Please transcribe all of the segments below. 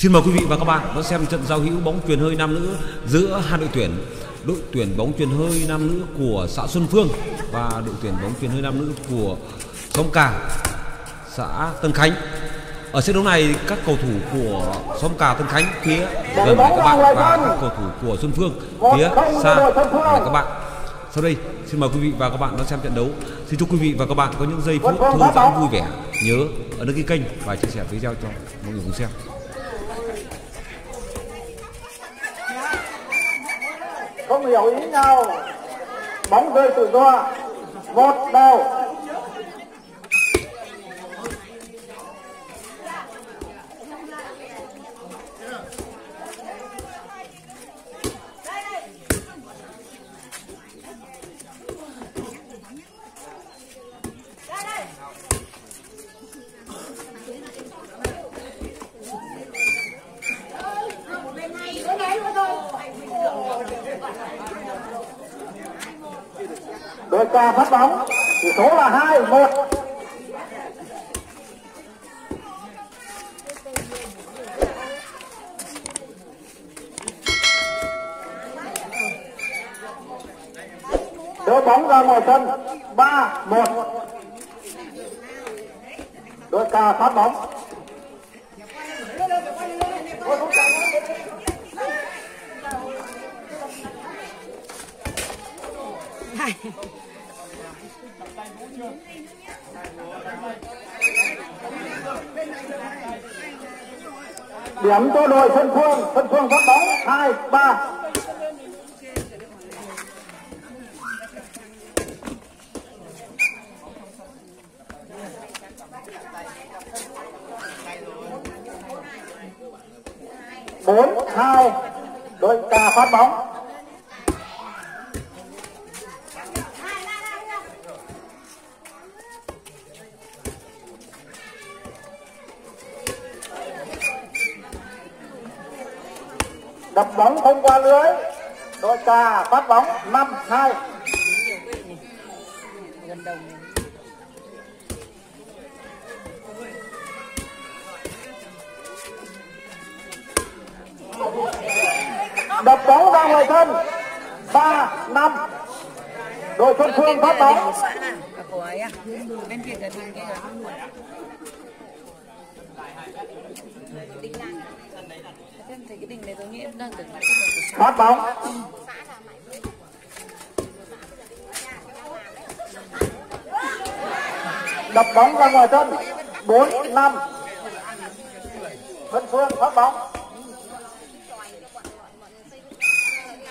Xin mời quý vị và các bạn đón xem trận giao hữu bóng chuyền hơi nam nữ giữa hai đội tuyển bóng chuyền hơi nam nữ của xã Xuân Phương và đội tuyển bóng chuyền hơi nam nữ của Xóm Cà, xã Tân Khánh. Ở trận đấu này, các cầu thủ của Xóm Cà Tân Khánh phía gần với các bạn và các cầu thủ của Xuân Phương phía xa với các bạn. Sau đây, xin mời quý vị và các bạn đón xem trận đấu. Xin chúc quý vị và các bạn có những giây phút thư giãn vui vẻ. Nhớ ấn đăng ký kênh và chia sẻ video cho mọi người cùng xem. Không hiểu ý nhau, bóng rơi tự do, một đầu. Đội Cà phát bóng, tỷ số là 2-1. Đỡ bóng ra ngoài sân, 3-1. Đội Cà phát bóng. Điểm cho đội Xuân Phương. Xuân Phương phát bóng 2-3. Bốn-2. Đội Cà phát bóng. Đập bóng không qua lưới. Đội Cà phát bóng 5-2. Đập bóng ra ngoài sân, 3-5. Đội Xuân Phương phát bóng. Phát bóng. Đập bóng ra ngoài sân, 4-5. Xuân Phương phát bóng.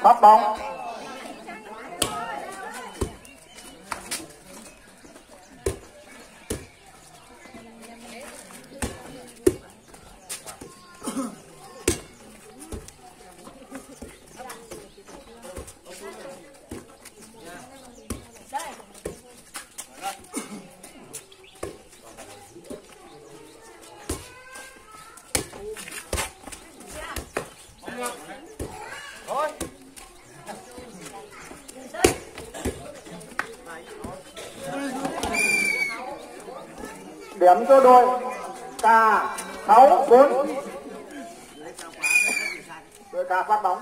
Phát bóng. Điểm cho đội Cà 6-4. Đội Cà phát bóng.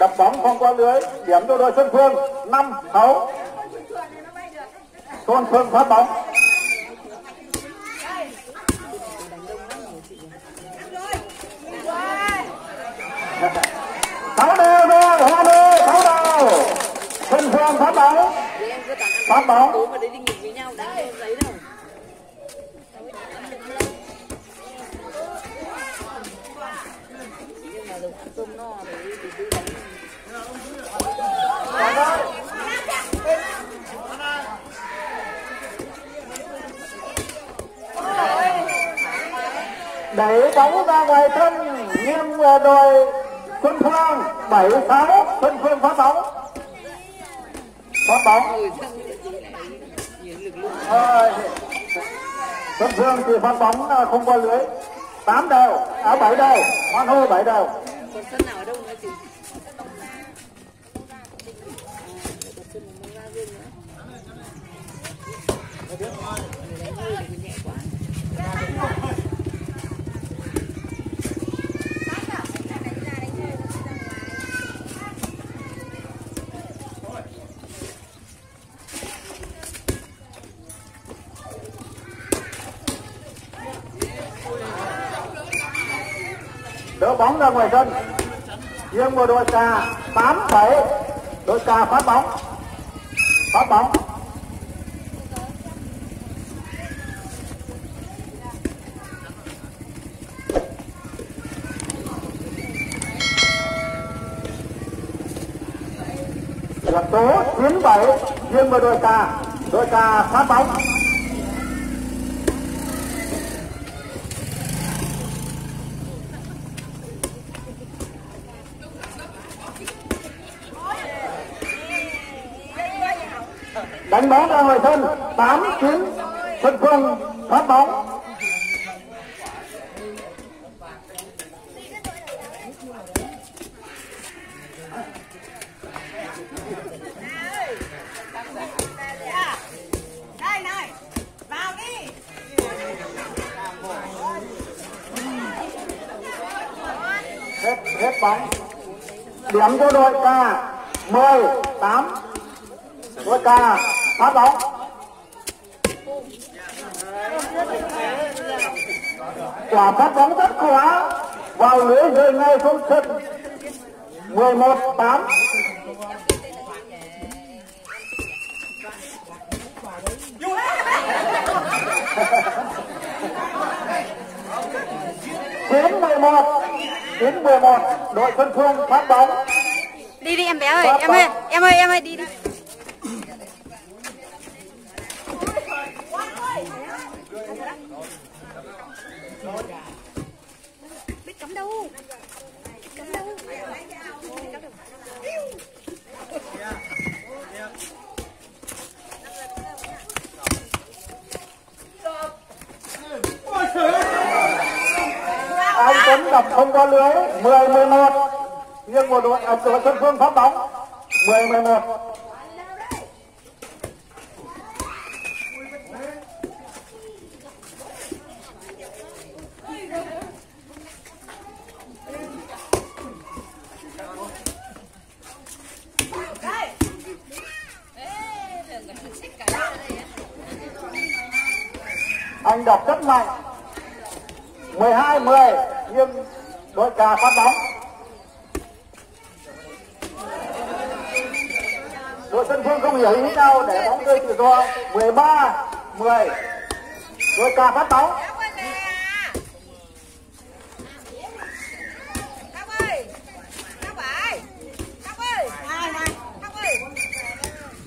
Đập bóng không qua lưới. Điểm cho đội Xuân Phương 5-6. Xuân Phương phát bóng. Phát bóng. Đẩy bóng ra ngoài thân, nghiêng về đội Xuân Phương 7-6. Xuân Phương phát bóng. Phát bóng. Xuân Phương thì phát bóng không qua lưới. 8 đều, 7 đều, hoan hô 7 đều. Đỡ bóng ra ngoài sân, riêng của đội Cà 87, đội Cà phát bóng. Điểm số 97 riêng của đội Cà phát bóng. Đánh bóng ra ngoài sân, 89 Xuân Phương phát bóng. Hết bóng. Điểm cho đội Cà 18, đội Cà phát bóng. Quả phát bóng rất khóa vào lưới rơi ngay xuống sân. 11-8. Đến 11 đội Xuân Phương phát bóng. Đi em bé ơi, em ơi đi. Anh Tuấn đập không có lưới. 10-11 riêng của đội Xuân Phương phát bóng. 10-11. Anh đọc rất mạnh. 12-10 nhưng đội Cà phát bóng. Đội Xuân Phương không hiểu ý đâu, để bóng rơi tự do. 13-10 đội Cà phát bóng.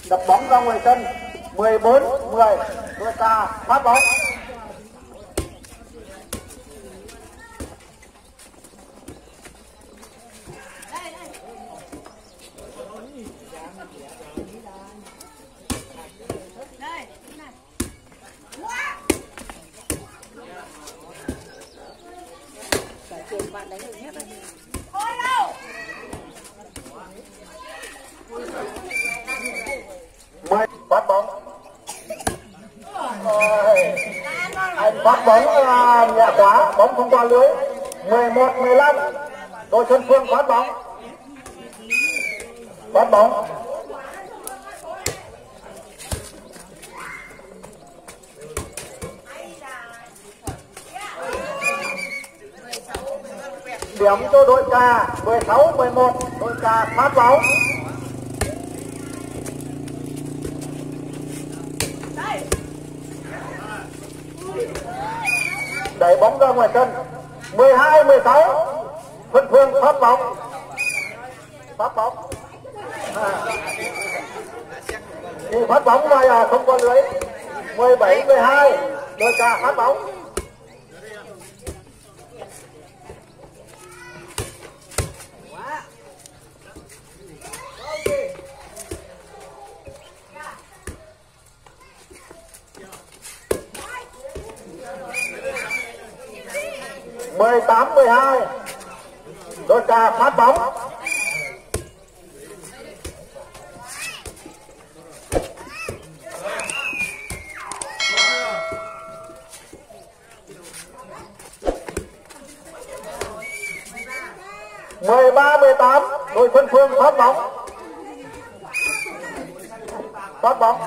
Đập bóng ra ngoài sân. 14-10 đội Cà phát bóng. Bắt bóng. Anh bắt bóng nhẹ quá, bóng không qua lưới. 11-15 đội Xuân Phương phát bóng. Điểm cho đội Cà 16-11 đội Cà phát bóng. Đẩy bóng ra ngoài sân. 12-16 Xuân Phương phát bóng. Phát bóng mà không có lưới. 17-12 đội Cà phát bóng. Mười tám 12 đội Cà phát bóng. 13-18 đội Xuân Phương thoát bóng. Thoát bóng.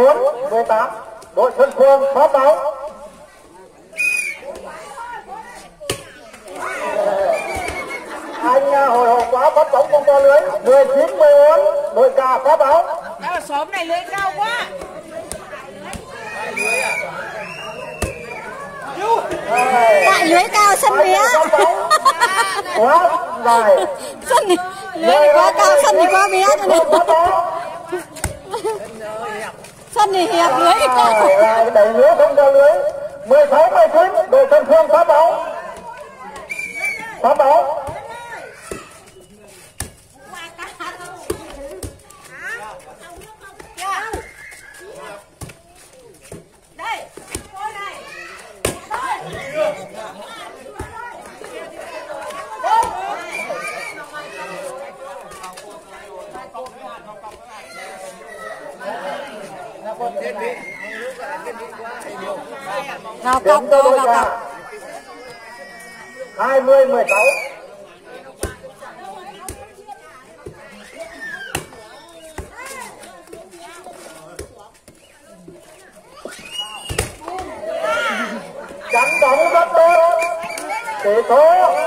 Số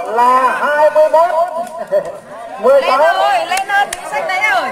là 21. 16 lên rồi, lên lên, sách đấy rồi.